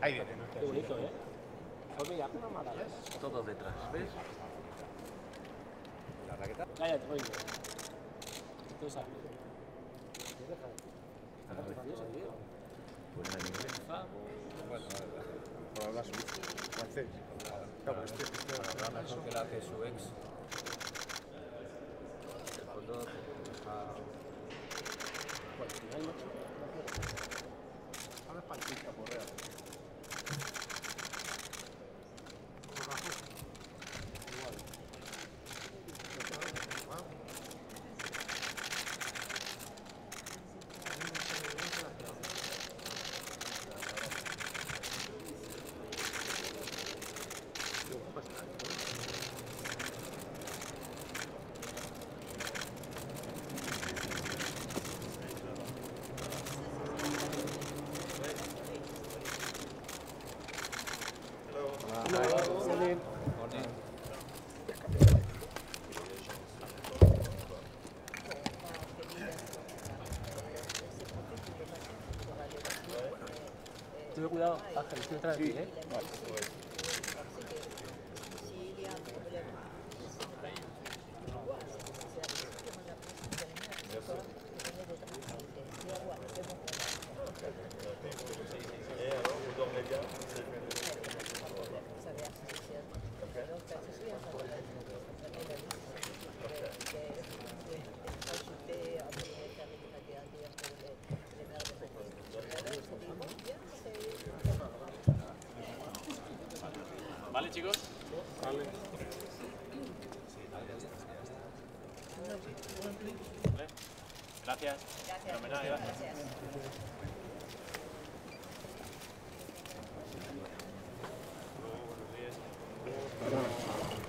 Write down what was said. Ahí viene. Qué bonito, ¿eh? Pues mira, una mala, ¿ves? Todos detrás, ¿ves? La raqueta. Cállate, oye. Esto es algo. ¿Qué deja de ti? Está nervioso, tío. Pues la inglesa. Bueno, por hablar su francés. Claro, por hablar eso que la hace su ex. El fondo está... Pues si hay mucho... Ahora es palpita, por real. Tuve cuidado, Ángel, estoy detrás de ti, ¿eh? Vale. ¿Vale, chicos? Vale. Gracias. Gracias. Fenomenal, gracias.